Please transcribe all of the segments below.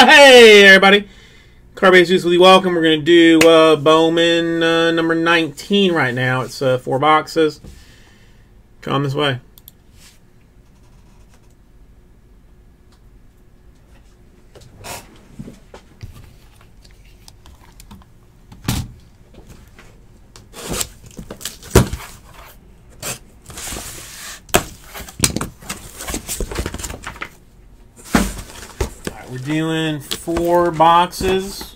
Hey everybody, Carbase Juicely welcome. We're going to do Bowman number 19 right now. It's 4 boxes. Come this way. Doing 4 boxes.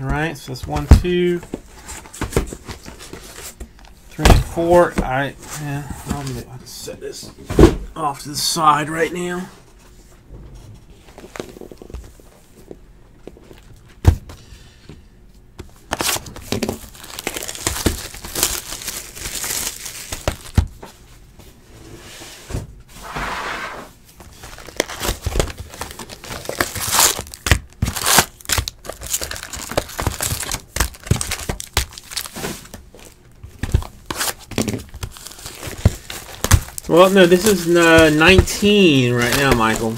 All right, so that's 1, 2, 3, 4. All right, yeah, I'll set this off to the side right now. Well, no, this is 19 right now, Michael.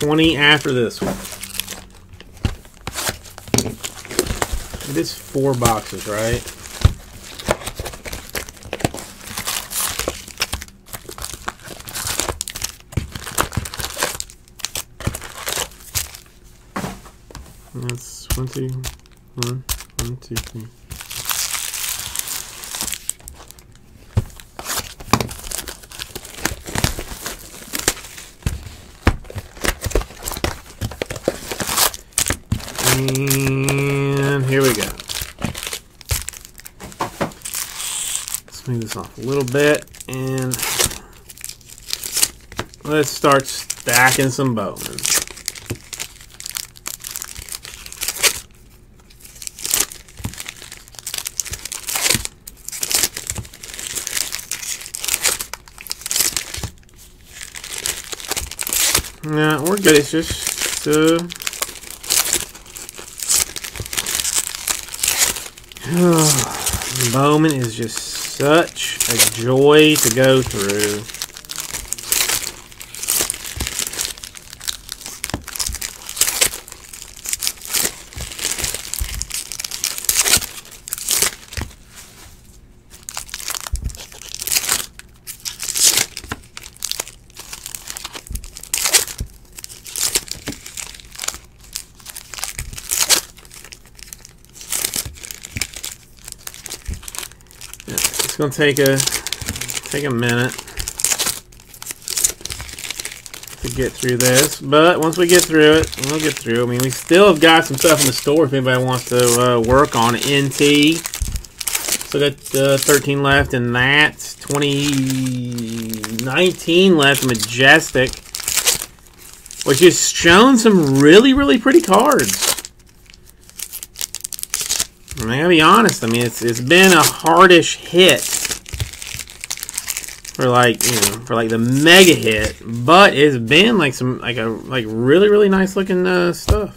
20 after this one. It is 4 boxes, right? That's 1, 2, 1, 1, 2, 3. And here we go. Let's move this off a little bit and let's start stacking some Bowman. Nah, we're good. It's just Bowman is just such a joy to go through. It's gonna take a minute to get through this, but once we get through it, we'll get through. I mean, we still have got some stuff in the store if anybody wants to work on NT. So got 13 left, and that's 19 left. Majestic, which has shown some really pretty cards. I mean, I gotta be honest. I mean, it's been a hardish hit for like the mega hit, but it's been like some like really nice looking stuff.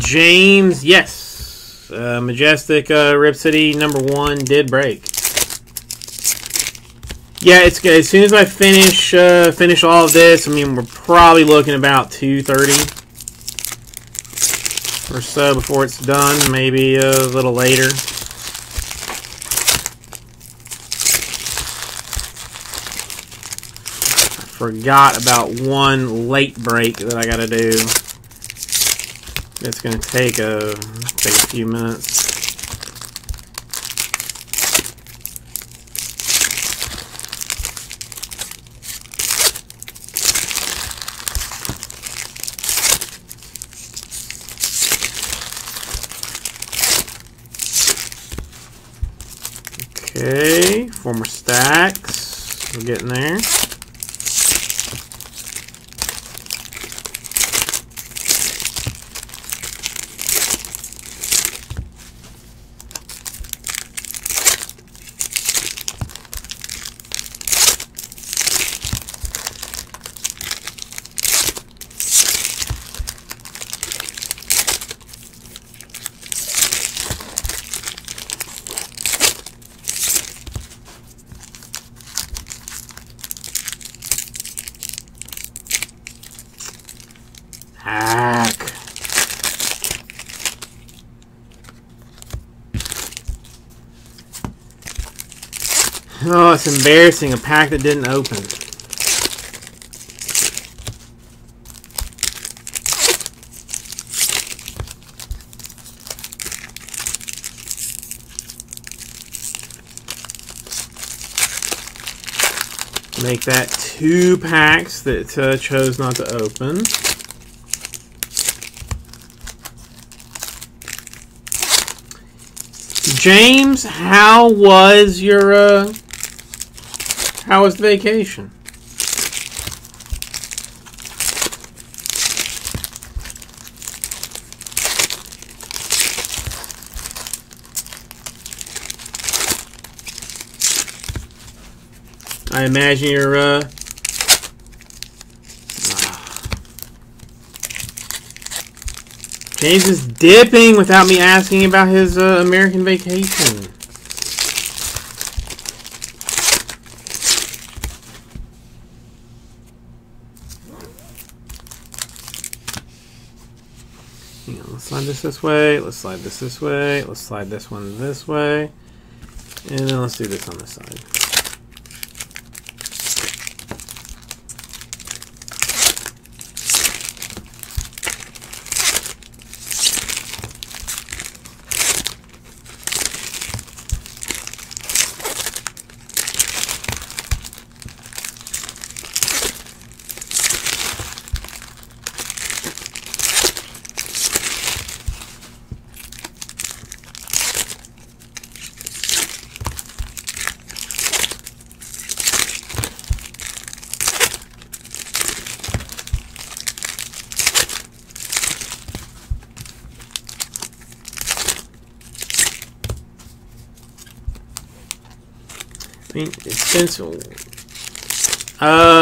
James, yes. Majestic Rip City number 1 did break. Yeah, it's good. As soon as I finish all of this, I mean, we're probably looking about 2:30 or so before it's done. Maybe a little later. I forgot about one late break that I got to do. It's going to take a few minutes. Okay, four more stacks. We're getting there. Oh, it's embarrassing. A pack that didn't open. Make that two packs that chose not to open. James, how was your... how was the vacation? I imagine you're, James is dipping without me asking about his American vacation. Slide this way, let's slide this way, let's slide this one this way, and then let's do this on this side.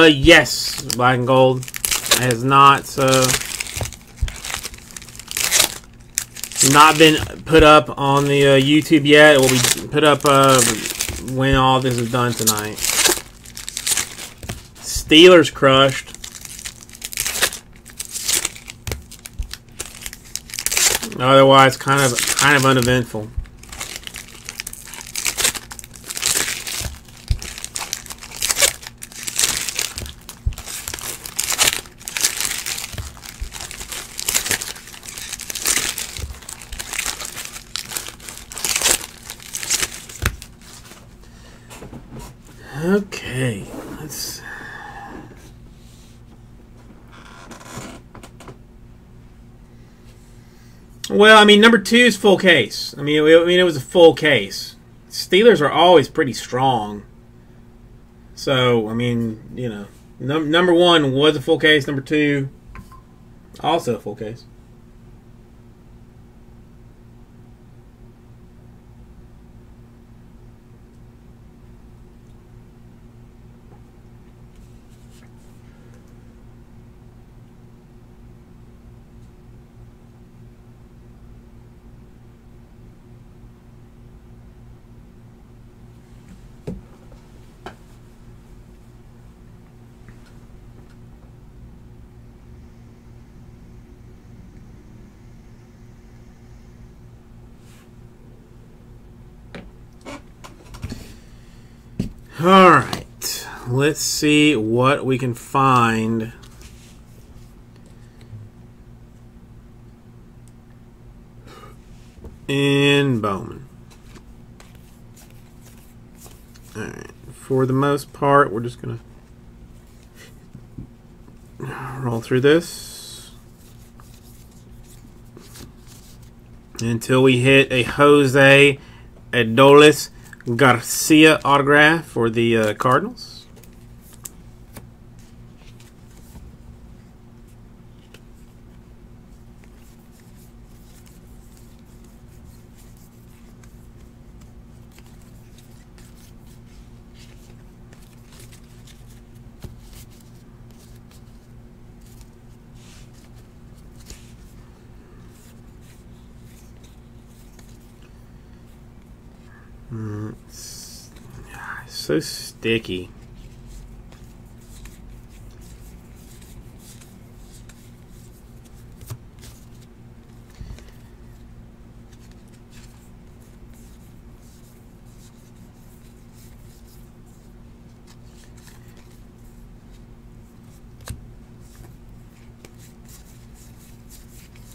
Yes, black and gold has not been put up on the YouTube yet. It will be put up when all this is done tonight. Steelers crushed. Otherwise, kind of uneventful. Okay, let's... Well, I mean, number two is full case. I mean, it was a full case. Steelers are always pretty strong. So, I mean, you know, number one was a full case. Number two, also a full case. Alright, let's see what we can find. In Bowman. Alright, for the most part, we're just going to roll through this until we hit a Jose Adolis Garcia autograph for the Cardinals. So sticky.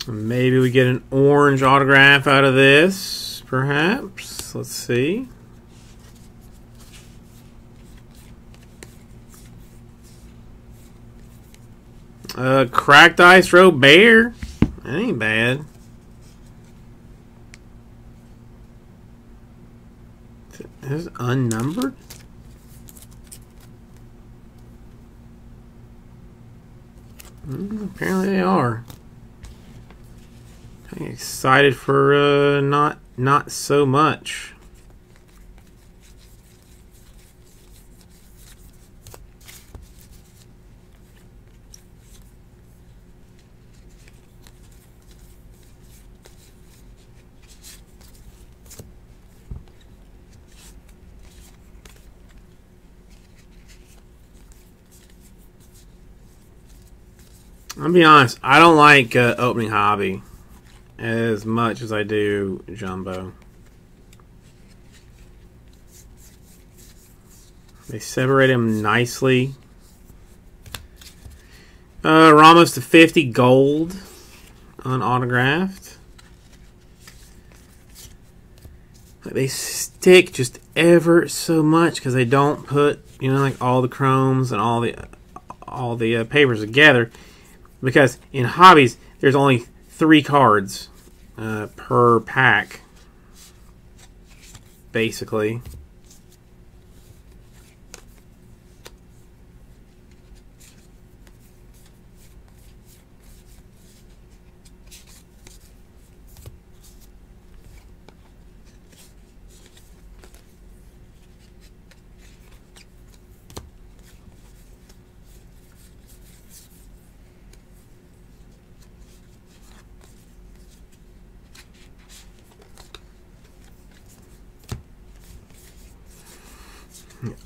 Maybe we get an orange autograph out of this, perhaps. Let's see. Cracked ice road bear. That ain't bad. Is it unnumbered? Apparently they are. I'm excited for not so much. I'll be honest, I don't like opening hobby as much as I do jumbo. They separate him nicely. Ramos to 50 gold, unautographed. They stick just ever so much because they don't put, you know, like all the chromes and all the papers together. Because in hobbies, there's only 3 cards per pack, basically.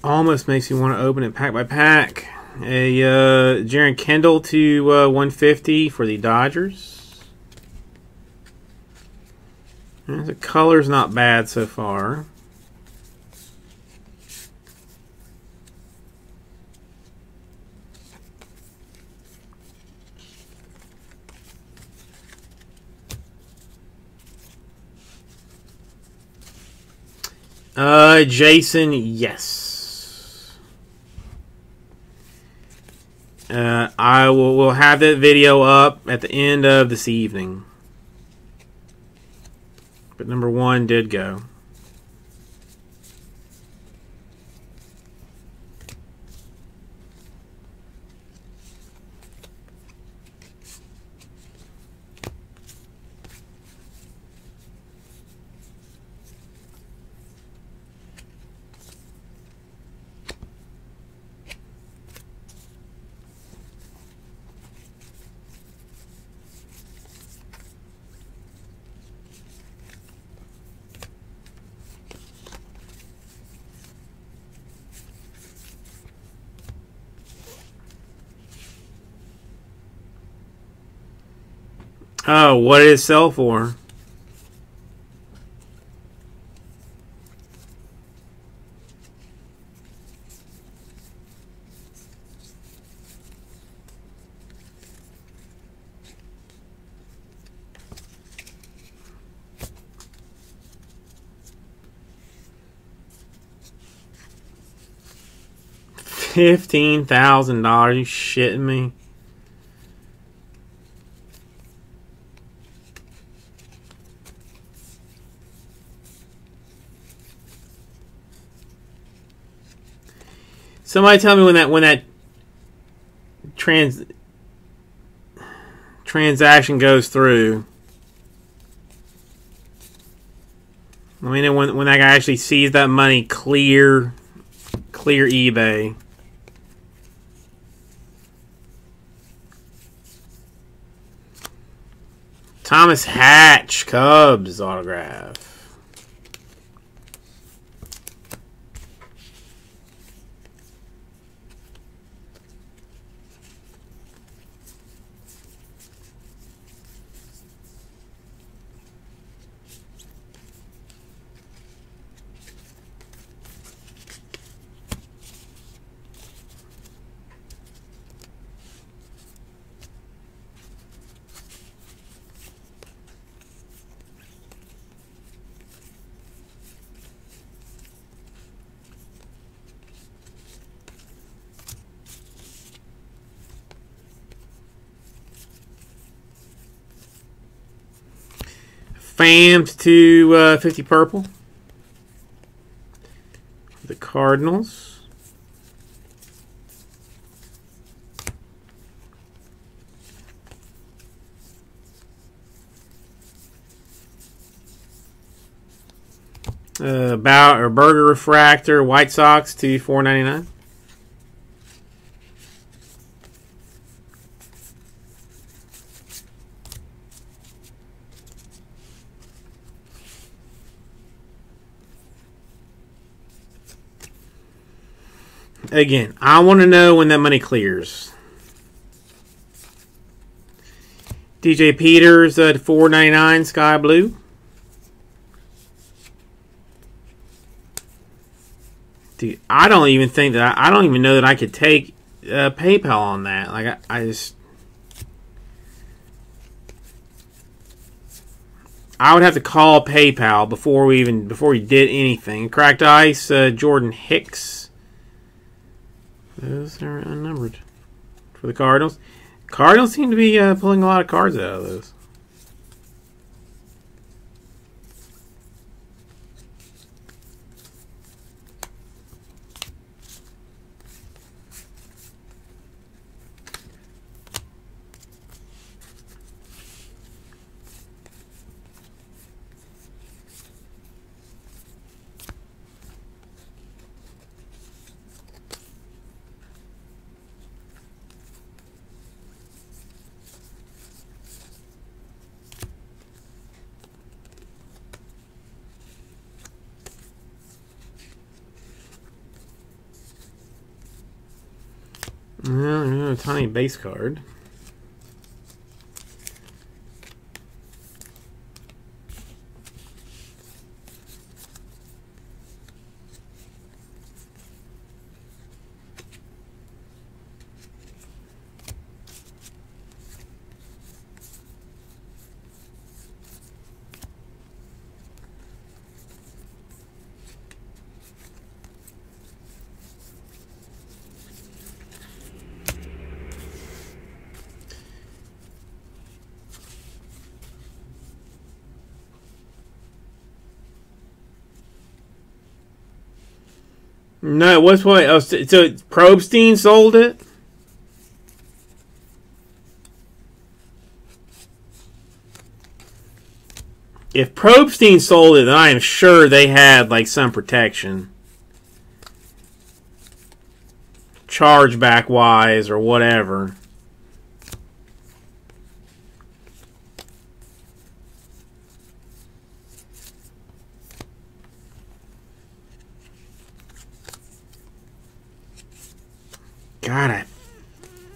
Almost makes me want to open it pack by pack. A Jaren Kendall to 150 for the Dodgers. And the color's not bad so far. Jason, yes. We'll have that video up at the end of this evening. But number 1 did go. Oh, what did it sell for? $15,000, you shitting me? Somebody tell me when that transaction goes through. Let me know when that guy actually sees that money clear eBay. Thomas Hatch, Cubs autograph. Fams to 50 purple. The Cardinals. Burger refractor. White Sox to 499. Again, I want to know when that money clears. DJ Peters at $4.99 sky blue. Dude, I don't even think that I don't even know that I could take PayPal on that. Like I just, I would have to call PayPal before we did anything. Cracked Ice, Jordan Hicks. Those are unnumbered for the Cardinals. Cardinals seem to be pulling a lot of cards out of those. Tiny base card. No, what's what? Oh, so Probstein sold it? If Probstein sold it, then I am sure they had like some protection. Chargeback wise or whatever. God,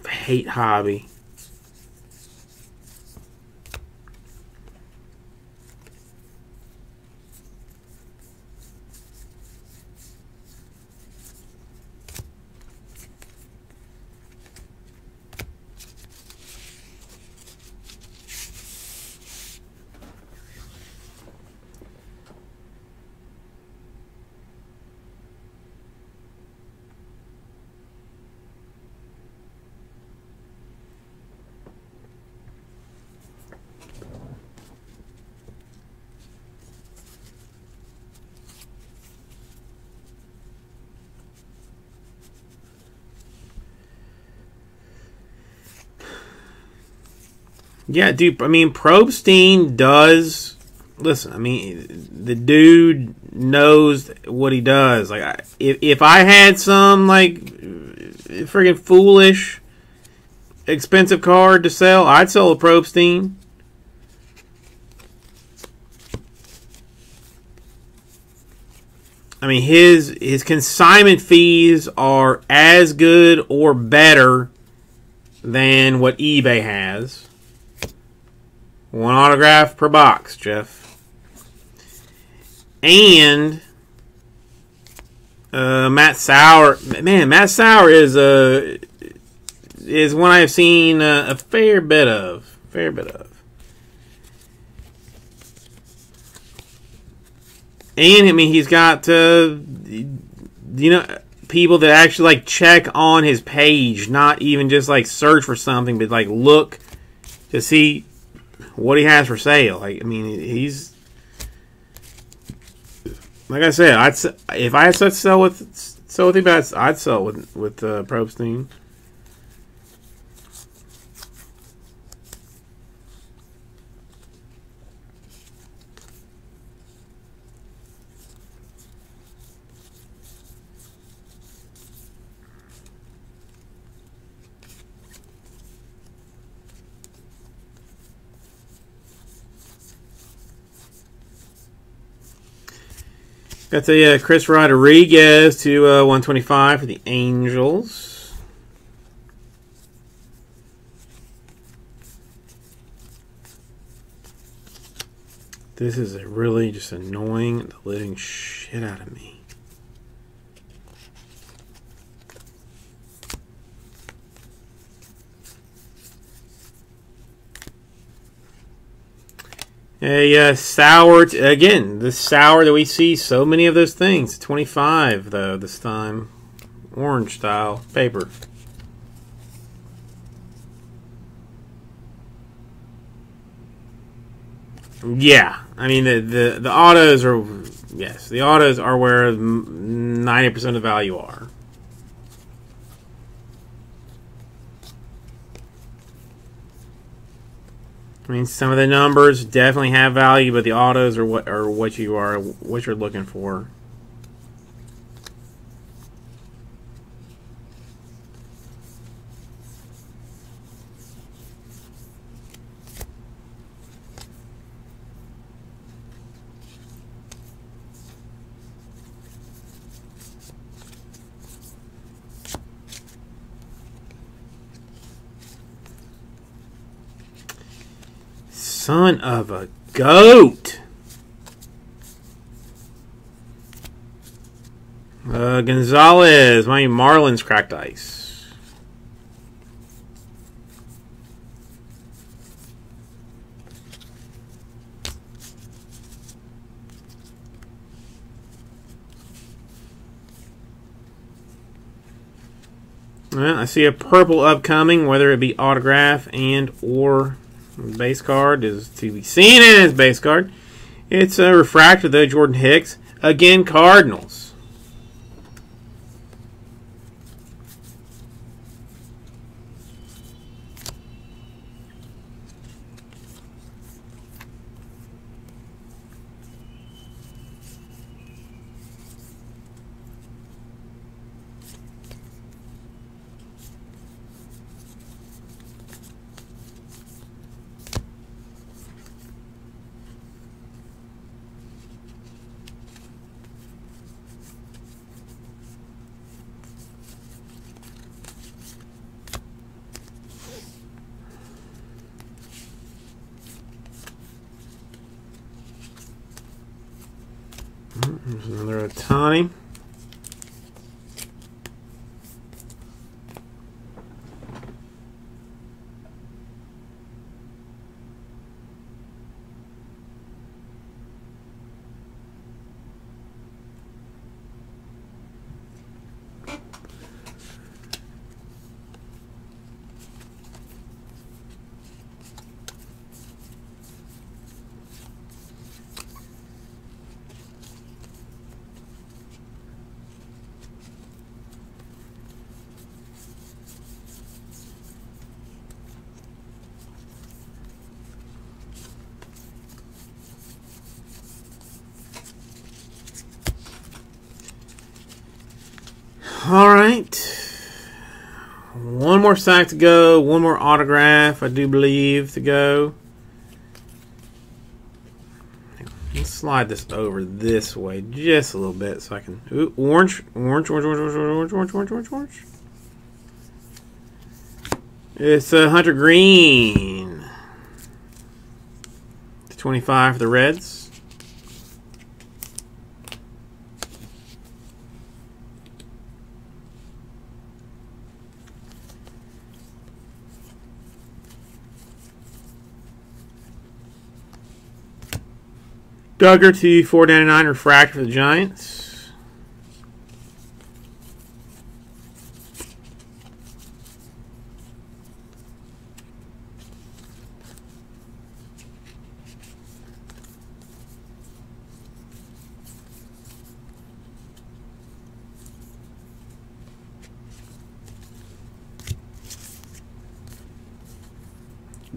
I hate hobby. Yeah, dude, I mean, Probstein does... Listen, I mean, the dude knows what he does. Like, if I had some, like, friggin' foolish, expensive card to sell, I'd sell a Probstein. I mean, his consignment fees are as good or better than what eBay has. One autograph per box, Jeff. And Matt Sauer, man, Matt Sauer is one I have seen a fair bit of, And I mean, he's got you know, people that actually like check on his page, not even just like search for something, but like look to see what he has for sale. Like, I mean, he's, like I said, if I had to sell with him, I'd sell with Probstein. Got the Chris Rodriguez to 125 for the Angels. This is really just annoying the living shit out of me. A Sour, again, the Sour that we see so many of those things. 25, though, this time. Orange style paper. Yeah, I mean, the autos are, yes, the autos are where 90% of value are. I mean, some of the numbers definitely have value, but the autos are what you're looking for. Son of a goat. Gonzalez, my Marlins cracked ice. Well, I see a purple upcoming, whether it be autograph and or base card is to be seen as base card. It's a refractor, though, Jordan Hicks. Again, Cardinals. There's another Otani. All right. One more sack to go. One more autograph, I do believe, to go. Let's slide this over this way just a little bit so I can... Ooh, orange. It's Hunter Green. /25 for the Reds. Duggar /499 refractor for the Giants.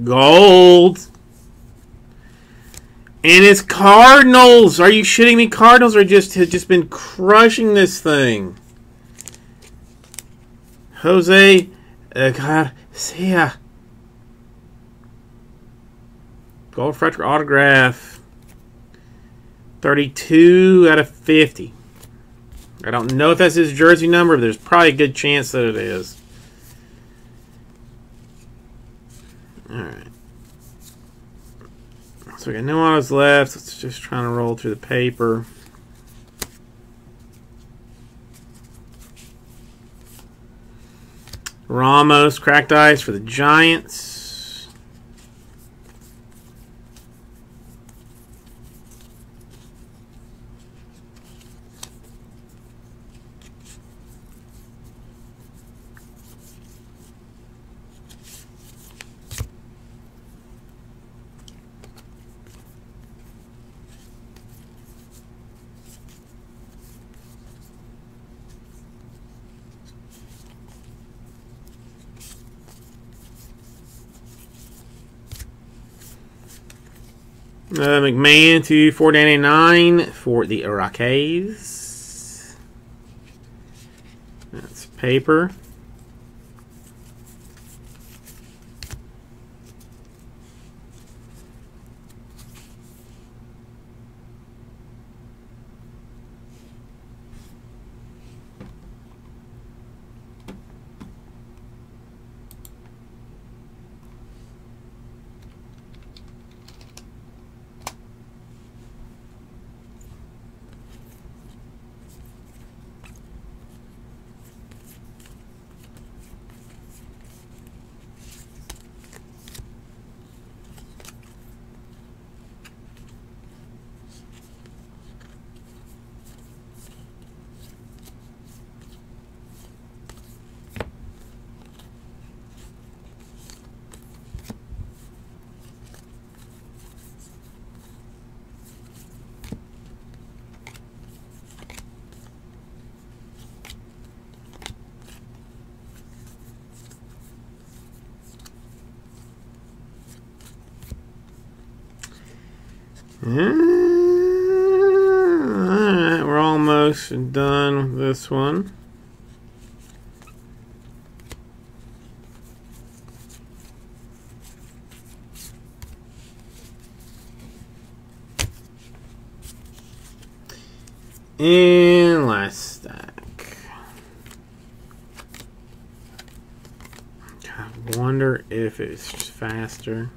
Gold. And it's Cardinals. Are you shitting me? Cardinals are have just been crushing this thing. Jose Garcia. Gold refractor autograph. 32/50. I don't know if that's his jersey number, but there's probably a good chance that it is. All right. So we got no autos left. It's just trying to roll through the paper. Ramos, cracked ice for the Giants. McMahon /499 for the Rockies. That's paper. Alright, we're almost done with this one. And last stack. I wonder if it's faster.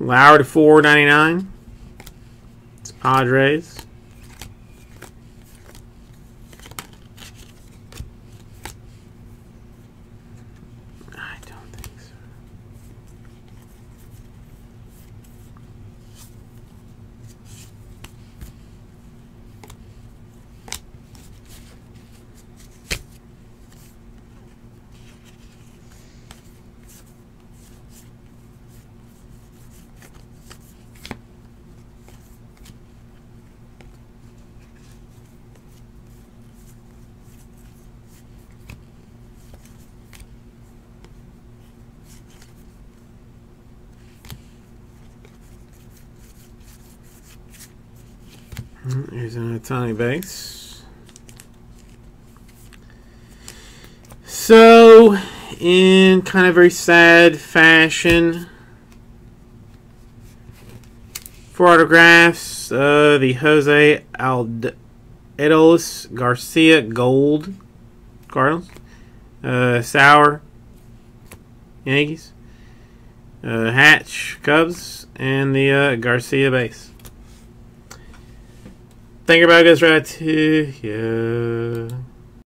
Lauer /499. It's Padres. I don't think so. Here's an Otani base. So, in kind of very sad fashion, for autographs, the Jose Adolis Garcia Gold Cardinals, Sauer Yankees, Hatch Cubs, and the Garcia base. Think about it goes right to you.